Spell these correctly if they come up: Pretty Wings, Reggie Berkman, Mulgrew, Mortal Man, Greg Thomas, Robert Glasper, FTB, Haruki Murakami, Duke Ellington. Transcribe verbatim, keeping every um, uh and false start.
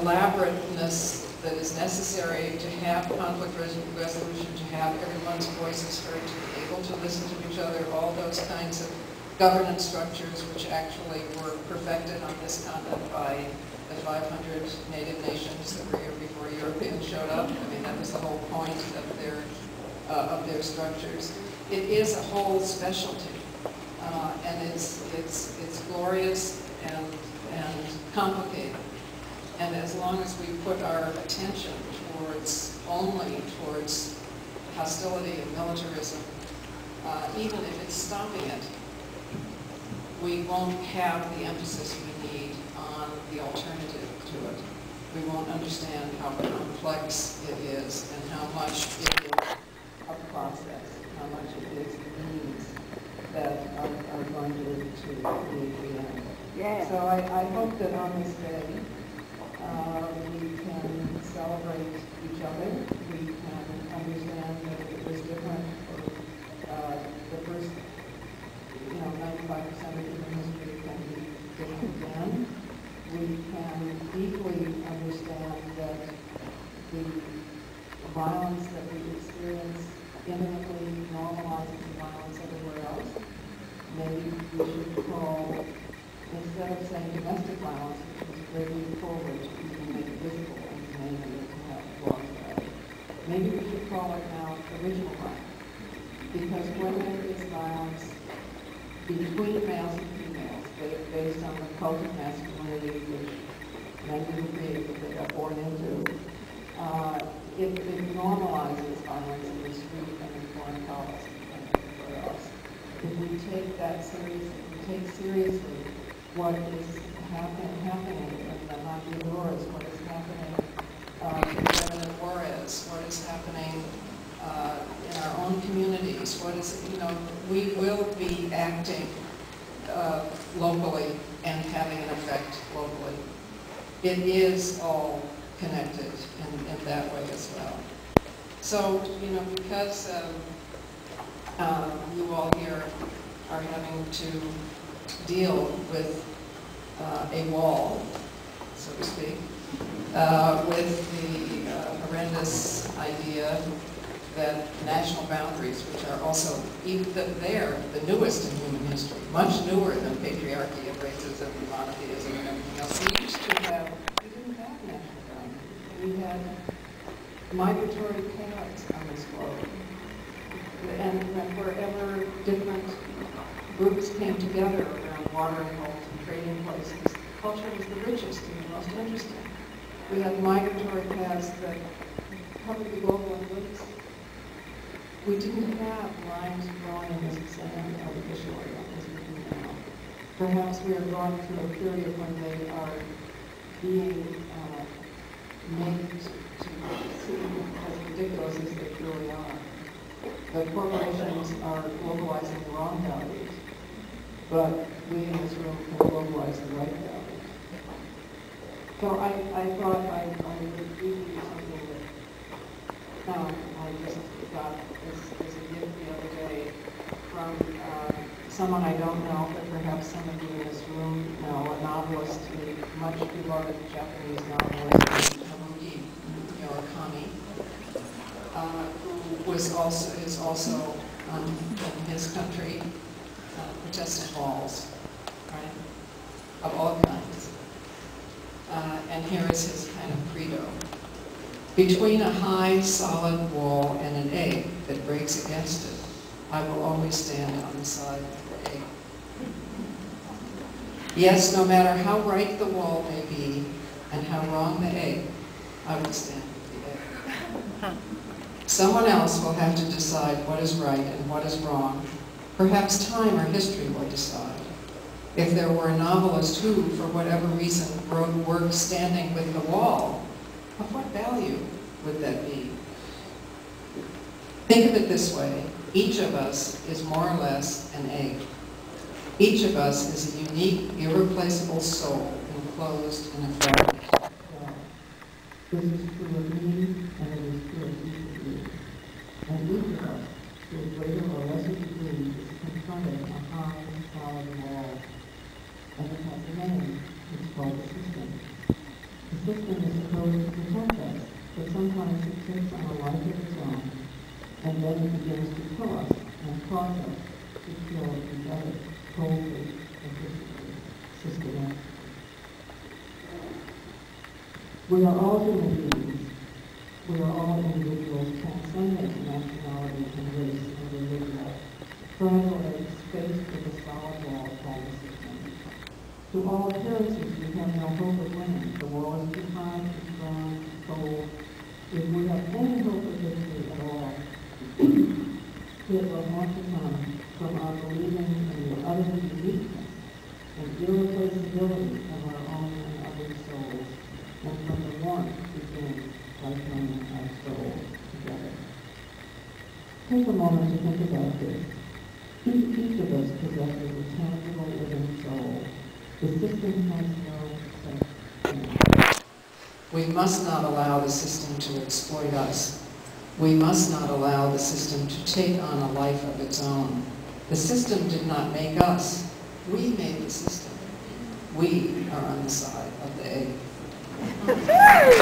elaborateness that is necessary to have conflict resolution, to have everyone's voices heard, to be able to listen to each other, all those kinds of governance structures which actually were perfected on this continent by the five hundred native nations that were here before Europeans showed up. I mean, that was the whole point of their, uh, of their structures. It is a whole specialty, uh, and it's, it's, it's glorious and, and complicated. And as long as we put our attention towards, only towards hostility and militarism, uh, even if it's stopping it, we won't have the emphasis we need on the alternative to it. We won't understand how complex it is and how much it is a process, how much it is needs that are, are going to lead to the end. Yeah. So I, I hope that on this day, uh, we can celebrate each other. We can understand that it was different for uh, the first You know, ninety-five percent of human history can be different again. We can deeply understand that the violence that we experience intimately normalizes the violence everywhere else. Maybe we should call, instead of saying domestic violence, which is greatly forward, we can make it visible and name it and have laws about it. Maybe we should call it now original violence. Because when there is violence between males and females, based on the cult of masculinity which men and women are born into, uh, it, it normalizes violence in the street and in foreign policy and everywhere else. If we take that seriously, if we take seriously what is happen, happening in the Honduras, what is happening uh, in President Juarez, what is happening Uh, in our own communities, what is, you know, we will be acting uh, locally and having an effect locally. It is all connected in, in that way as well. So, you know, because um, uh, you all here are having to deal with uh, a wall, so to speak, uh, with the uh, horrendous idea that national boundaries, which are also, even there, the newest in human history, much newer than patriarchy and racism and monotheism and everything else. We used to have, we didn't have national boundaries. We had migratory chaos on this globe. And, and wherever different groups came together around watering holes and trading places, culture was the richest and the most interesting. We had migratory paths that covered the global influence. We didn't have lines growing in the sand artificially as we do now. Perhaps we are going through a period when they are being uh, made to seem as ridiculous as they truly are. The corporations are globalizing the wrong values, but we in this room can globalize the right values. So I, I thought I, I would give you something that um, I just got as, as a gift the other day from uh, someone I don't know, but perhaps some of you in this room know, a novelist, a much beloved Japanese novelist, Haruki Murakami, uh, who was also, is also um, in his country, uh, protesting walls, right, of all kinds. Uh, and here is his kind of credo. Between a high, solid wall and an egg that breaks against it, I will always stand on the side of the egg. Yes, no matter how right the wall may be and how wrong the egg, I will stand with the egg. Someone else will have to decide what is right and what is wrong. Perhaps time or history will decide. If there were a novelist who, for whatever reason, wrote work standing with the wall, of what value would that be? Think of it this way. Each of us is more or less an egg. Each of us is a unique, irreplaceable soul enclosed in a fragment. This is true of me, and it is true of each of you. And each of us, to a greater or lesser degree, is confronted on a high and solid wall. And it has a name. It's called the system. The system is finds success on a life of his own, and then it begins to kill us and cause us to kill each other coldly and physically, systematically. We are all human beings. We are all individuals transcendent to nationality and race and religion, firmly spaced with a solid wall of value system. To all appearances, we have no hope of winning. The wall is too high, too strong, too cold. If we have any hope of victory at all, it will have to come from our believing in the utter uniqueness and irreplaceability of our own and other souls, and from the warmth we gain by joining our souls together. Take a moment to think about this. Each, each of us possesses a tangible living soul. The system has no such. We must not allow the system to exploit us. We must not allow the system to take on a life of its own. The system did not make us. We made the system. We are on the side of the egg.